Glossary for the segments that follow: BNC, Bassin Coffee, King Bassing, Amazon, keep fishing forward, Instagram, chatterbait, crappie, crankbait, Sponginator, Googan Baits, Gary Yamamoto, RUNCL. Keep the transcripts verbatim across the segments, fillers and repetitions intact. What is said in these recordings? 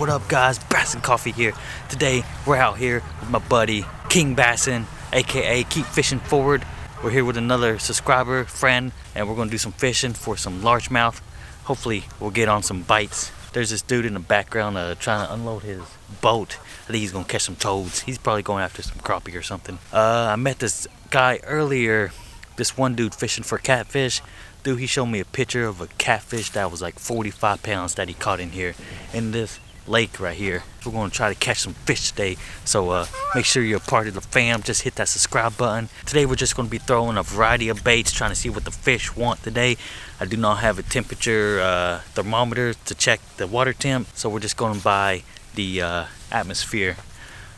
what up guys, Bassin Coffee here. Today we're out here with my buddy King Bassing, aka Keep Fishing Forward. We're here with another subscriber friend and we're gonna do some fishing for some largemouth. Hopefully we'll get on some bites. There's this dude in the background uh, trying to unload his boat. I think he's gonna catch some toads. He's probably going after some crappie or something. uh, I met this guy earlier, this one dude fishing for catfish. Dude, he showed me a picture of a catfish that was like forty-five pounds that he caught in here in this lake right here. We're going to try to catch some fish today, so uh make sure you're a part of the fam. Just hit that subscribe button. Today we're just going to be throwing a variety of baits, trying to see what the fish want today. I do not have a temperature uh thermometer to check the water temp, so we're just going by the uh atmosphere.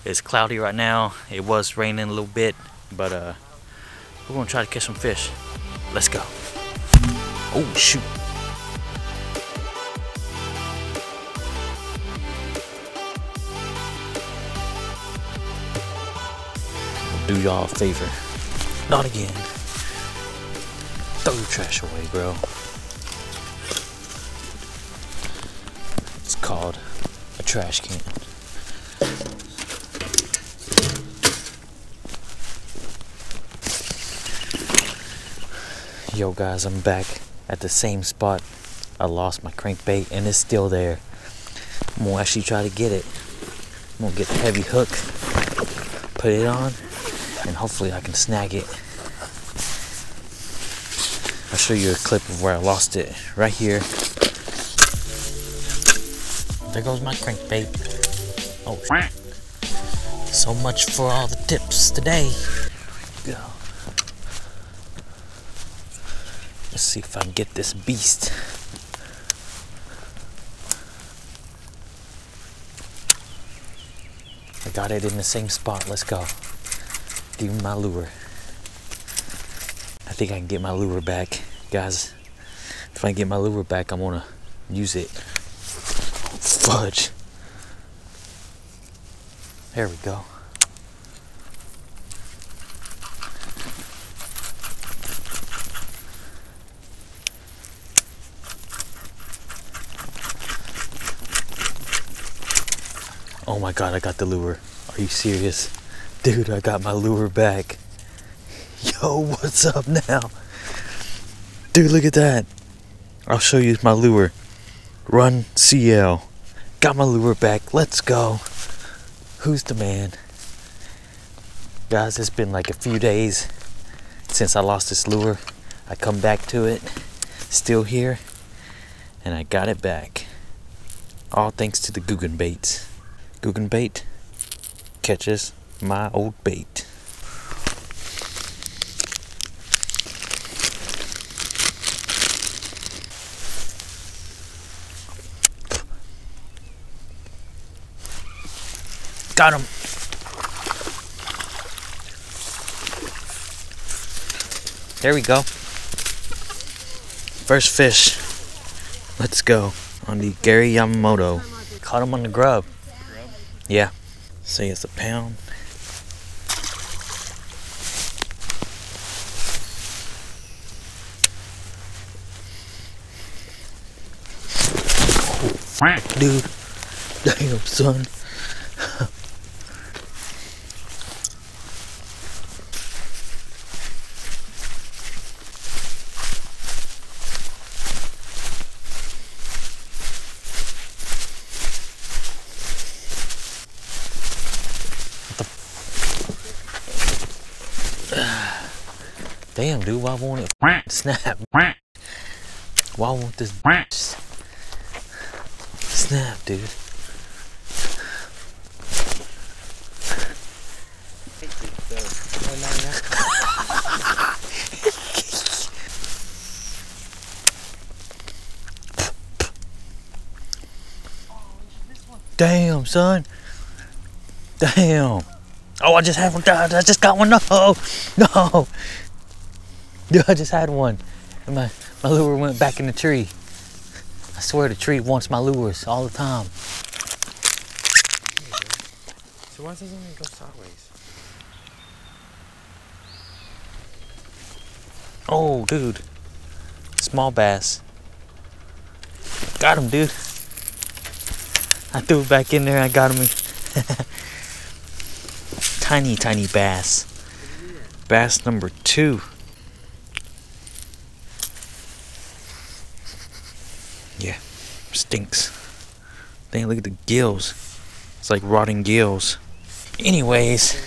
It's cloudy right now. It was raining a little bit, but uh we're going to try to catch some fish. Let's go. Oh shoot. Do y'all a favor. Not again. Throw your trash away, bro. It's called a trash can. Yo guys, I'm back at the same spot. I lost my crankbait and it's still there. I'm gonna actually try to get it. I'm gonna get the heavy hook, put it on, and hopefully I can snag it. I'll show you a clip of where I lost it. Right here. There goes my crankbait. Oh, so much for all the tips today. Go. Let's see if I can get this beast. I got it in the same spot. Let's go. Give me my lure. I think I can get my lure back. Guys, if I can get my lure back, I'm gonna use it. Fudge. There we go. Oh my god, I got the lure. Are you serious? Dude, I got my lure back. Yo, what's up now? Dude, look at that. I'll show you my lure. R U N C L. Got my lure back. Let's go. Who's the man? Guys, it's been like a few days since I lost this lure. I come back to it. Still here. And I got it back. All thanks to the Googan Baits. Googan Bait catches my old bait. Got him. There we go. First fish. Let's go. On the Gary Yamamoto. Caught him on the grub. Yeah. Say it's a pound. Dude, damn son. Damn dude, why won't it snap? Why won't this snap, dude? Damn son. Damn. Oh, I just had one. I just got one. No, no. Dude, I just had one. And my, my lure went back in the tree. I swear the tree wants my lures all the time. So why doesn't it go sideways? Oh, dude. Small bass. Got him, dude. I I threw it back in there. I got him. Tiny, tiny bass. Bass number two. Yeah, stinks. Dang, look at the gills. It's like rotting gills. Anyways,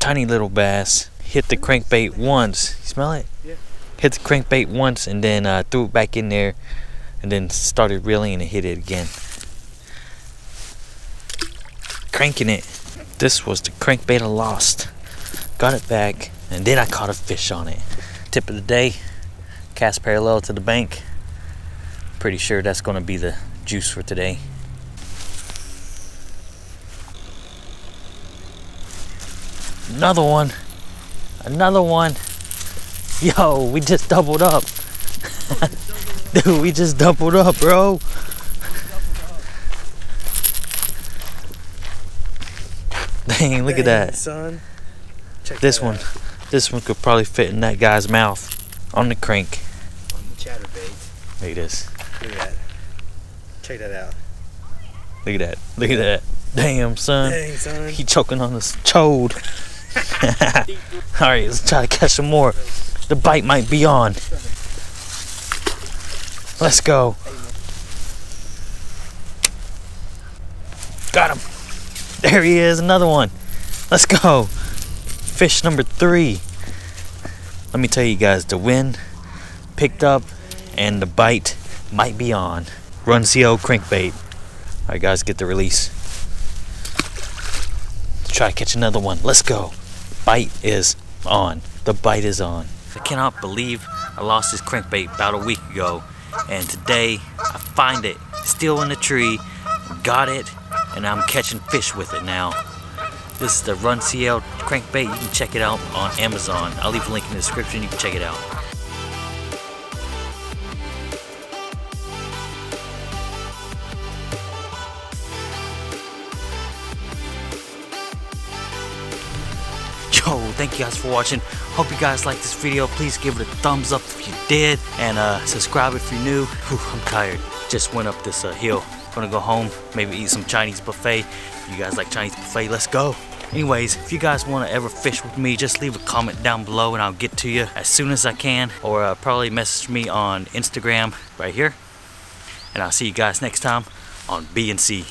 tiny little bass. Hit the crankbait once. You smell it? Yeah. Hit the crankbait once and then uh, threw it back in there and then started reeling and hit it again. Cranking it. This was the crankbait I lost. Got it back and then I caught a fish on it. Tip of the day, cast parallel to the bank. Pretty sure that's gonna be the juice for today. Another one. Another one. Yo, we just doubled up. Dude, we just doubled up, bro. Dang, look Dang, at that. Son. Check this that one. Out. This one could probably fit in that guy's mouth. On the crank. On the chatterbait. Look at this. Look at that. Check that out. Look at that. Look at that. Damn, son. Dang, son. He choking on this chode. Alright, let's try to catch some more. The bite might be on. Let's go. Got him. There he is, another one. Let's go. Fish number three. Let me tell you guys, the wind picked up and the bite might be on. R U N C L crankbait. Alright guys, get the release. Let's try to catch another one. Let's go. Bite is on. The bite is on. I cannot believe I lost this crankbait about a week ago, and today I find it still in the tree, got it, and I'm catching fish with it now. This is the R U N C L crankbait. You can check it out on Amazon. I'll leave a link in the description. You can check it out. Yo, thank you guys for watching. Hope you guys liked this video. Please give it a thumbs up if you did, and uh, subscribe if you're new. Whew, I'm tired. Just went up this uh, hill. Gonna go home, maybe eat some Chinese buffet. If you guys like Chinese buffet, let's go. Anyways, if you guys want to ever fish with me, just leave a comment down below and I'll get to you as soon as I can, or uh, probably message me on Instagram right here, and I'll see you guys next time on B N C.